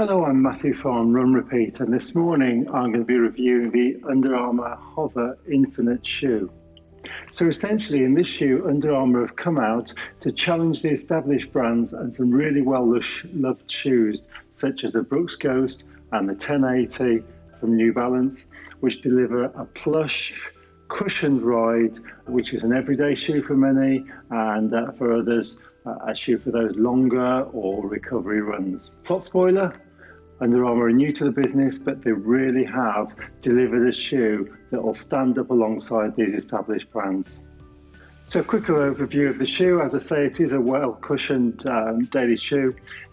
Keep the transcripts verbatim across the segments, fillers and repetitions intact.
Hello, I'm Matthew Farm, Run Repeat, and this morning I'm going to be reviewing the Under Armour H O V R Infinite shoe. So essentially in this shoe, Under Armour have come out to challenge the established brands and some really well-loved shoes such as the Brooks Ghost and the ten eighty from New Balance, which deliver a plush, cushioned ride, which is an everyday shoe for many and uh, for others, uh, a shoe for those longer or recovery runs. Plot spoiler, Under Armour are new to the business, but they really have delivered a shoe that will stand up alongside these established brands. So a quicker overview of the shoe. As I say, it is a well cushioned um, daily shoe.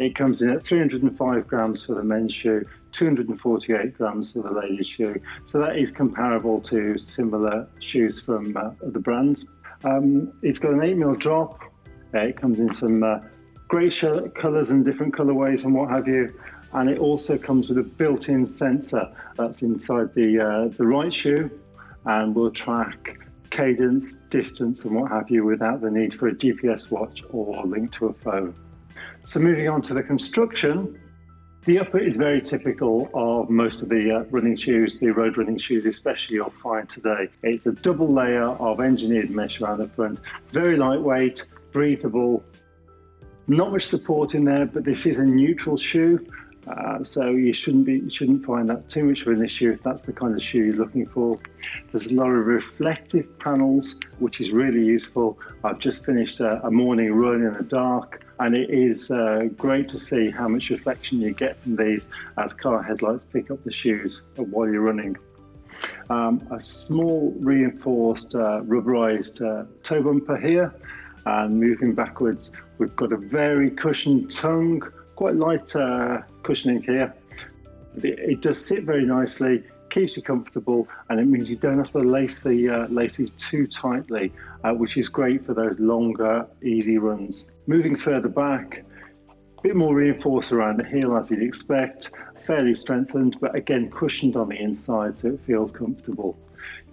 It comes in at three hundred and five grams for the men's shoe, two hundred and forty-eight grams for the ladies' shoe. So that is comparable to similar shoes from uh, other brands. Um, it's got an eight mil drop. Uh, it comes in some uh, grey colours and different colourways and what have you. And it also comes with a built-in sensor that's inside the, uh, the right shoe and will track cadence, distance and what have you without the need for a G P S watch or link to a phone. So moving on to the construction, the upper is very typical of most of the uh, running shoes, the road running shoes especially you'll find today. It's a double layer of engineered mesh around the front, very lightweight, breathable, not much support in there, but this is a neutral shoe. Uh, so you shouldn't be, you shouldn't find that too much of an issue if that's the kind of shoe you're looking for. There's a lot of reflective panels, which is really useful. I've just finished a, a morning run in the dark, and it is uh, great to see how much reflection you get from these as car headlights pick up the shoes while you're running. Um, a small reinforced uh, rubberized uh, toe bumper here, and moving backwards, we've got a very cushioned tongue. Quite light uh, cushioning here, but it, it does sit very nicely, keeps you comfortable, and it means you don't have to lace the uh, laces too tightly, uh, which is great for those longer, easy runs. Moving further back, a bit more reinforced around the heel as you'd expect, fairly strengthened, but again cushioned on the inside so it feels comfortable.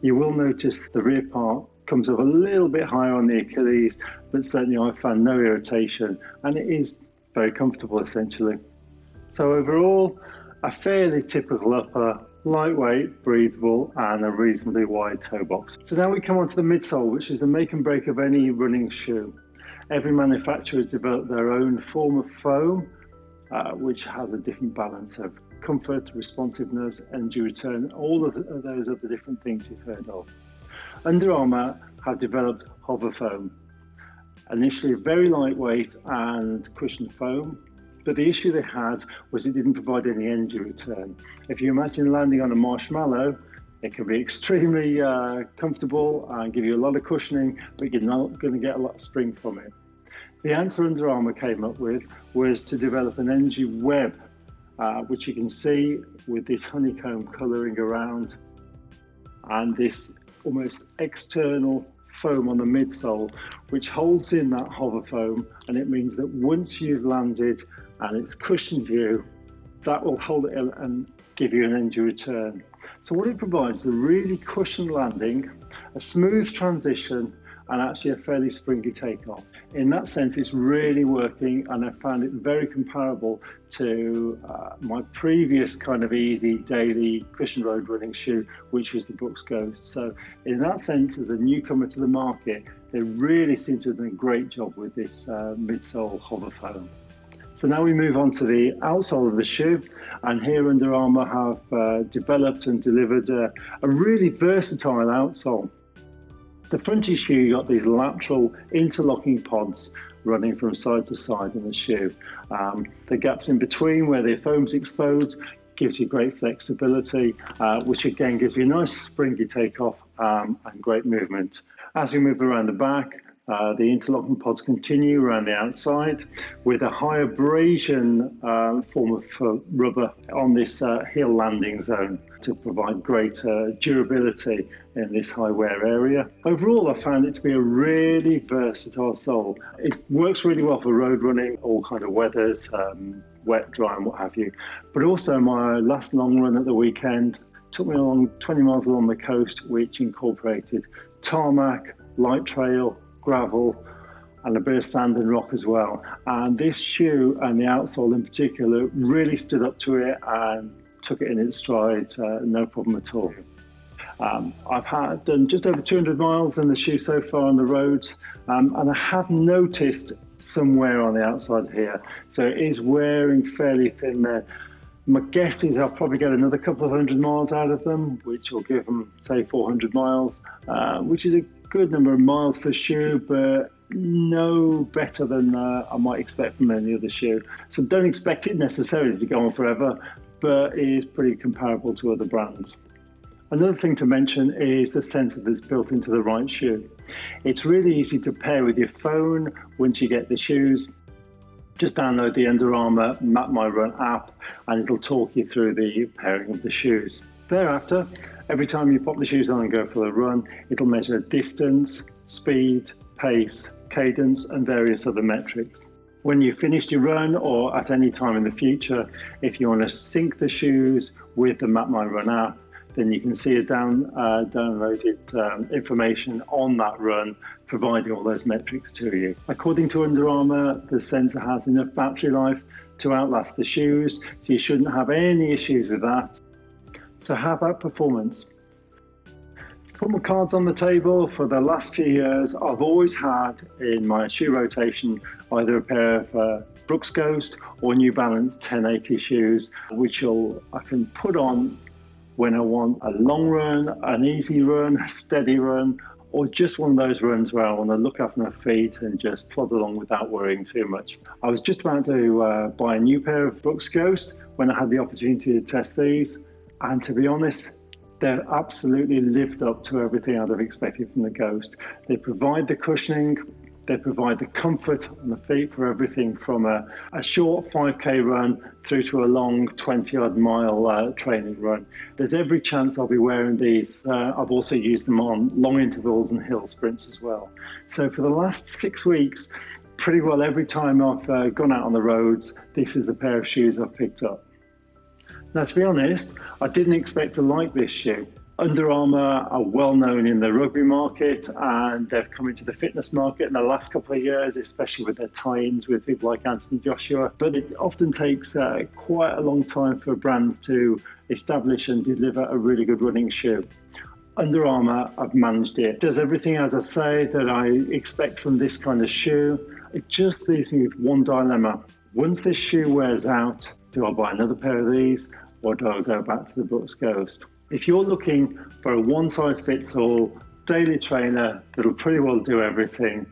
You will notice the rear part comes up a little bit higher on the Achilles, but certainly I found no irritation, and it is very comfortable essentially. So overall, a fairly typical upper, lightweight, breathable, and a reasonably wide toe box. So now we come on to the midsole, which is the make and break of any running shoe. Every manufacturer has developed their own form of foam, uh, which has a different balance of comfort, responsiveness, energy return, all of those other different things you've heard of. Under Armour have developed H O V R foam. Initially very lightweight and cushioned foam, but the issue they had was it didn't provide any energy return. If you imagine landing on a marshmallow, it can be extremely uh, comfortable and give you a lot of cushioning, but you're not going to get a lot of spring from it. The answer Under Armour came up with was to develop an energy web, uh, which you can see with this honeycomb colouring around and this almost external foam on the midsole, which holds in that H O V R foam, and it means that once you've landed and it's cushioned you, that will hold it and give you an energy return. So what it provides is a really cushioned landing, a smooth transition, and actually a fairly springy takeoff. In that sense, it's really working, and I found it very comparable to uh, my previous kind of easy daily cushioned road running shoe, which was the Brooks Ghost. So in that sense, as a newcomer to the market, they really seem to have done a great job with this uh, midsole H O V R foam. So now we move on to the outsole of the shoe, and here Under Armour have uh, developed and delivered a, a really versatile outsole. The front of the shoe, you've got these lateral interlocking pods running from side to side in the shoe. Um, the gaps in between where the foam's exposed gives you great flexibility, uh, which again gives you a nice springy takeoff um, and great movement. As we move around the back, uh, the interlocking pods continue around the outside with a high abrasion uh, form of uh, rubber on this uh, heel landing zone to provide greater durability in this high wear area. Overall, I found it to be a really versatile sole. It works really well for road running, all kind of weathers, um, wet, dry and what have you. But also my last long run at the weekend took me along twenty miles along the coast, which incorporated tarmac, light trail, gravel, and a bit of sand and rock as well. And this shoe, and the outsole in particular, really stood up to it and took it in its stride, uh, no problem at all. Um, I've had, done just over two hundred miles in the shoe so far on the road, um, and I have noticed somewhere on the outside here, so it is wearing fairly thin there. My guess is I'll probably get another couple of hundred miles out of them, which will give them, say, four hundred miles, uh, which is a good number of miles for a shoe, but no better than uh, I might expect from any other shoe. So don't expect it necessarily to go on forever, but it is pretty comparable to other brands. Another thing to mention is the sensor that's built into the right shoe. It's really easy to pair with your phone once you get the shoes. Just download the Under Armour MapMyRun app and it'll talk you through the pairing of the shoes. Thereafter, every time you pop the shoes on and go for a run, it'll measure distance, speed, pace, cadence and various other metrics. When you've finished your run, or at any time in the future, if you want to sync the shoes with the MapMyRun app, then you can see a down, uh, downloaded um, information on that run, providing all those metrics to you. According to Under Armour, the sensor has enough battery life to outlast the shoes, so you shouldn't have any issues with that. So how about performance? Put my cards on the table. For the last few years, I've always had in my shoe rotation either a pair of uh, Brooks Ghost or New Balance ten eighty shoes, which you'll, I can put on when I want a long run, an easy run, a steady run, or just one of those runs where I want to look after my feet and just plod along without worrying too much. I was just about to uh, buy a new pair of Brooks Ghost when I had the opportunity to test these, and to be honest, they've absolutely lived up to everything I'd have expected from the Ghost. They provide the cushioning, they provide the comfort on the feet for everything from a, a short five K run through to a long twenty odd mile uh, training run. There's every chance I'll be wearing these. Uh, I've also used them on long intervals and hill sprints as well. So for the last six weeks, pretty well every time I've uh, gone out on the roads, this is the pair of shoes I've picked up. Now, to be honest, I didn't expect to like this shoe. Under Armour are well known in the rugby market, and they've come into the fitness market in the last couple of years, especially with their tie-ins with people like Anthony Joshua. But it often takes uh, quite a long time for brands to establish and deliver a really good running shoe. Under Armour, I've managed it. It does everything, as I say, that I expect from this kind of shoe. It just leaves me with one dilemma. Once this shoe wears out, do I buy another pair of these, or do I go back to the Brooks Ghost? If you're looking for a one-size-fits-all daily trainer that'll pretty well do everything,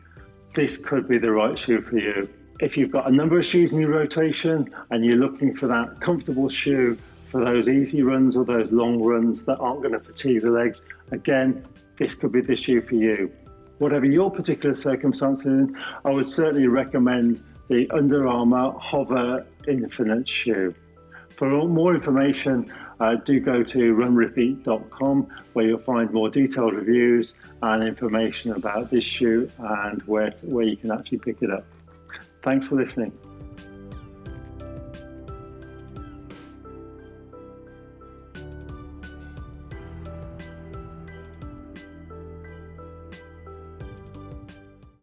this could be the right shoe for you. If you've got a number of shoes in your rotation and you're looking for that comfortable shoe for those easy runs or those long runs that aren't going to fatigue the legs, again, this could be the shoe for you. Whatever your particular circumstances, I would certainly recommend the Under Armour H O V R Infinite shoe. For more information, uh, do go to Run Repeat dot com, where you'll find more detailed reviews and information about this shoe and where, where you can actually pick it up. Thanks for listening.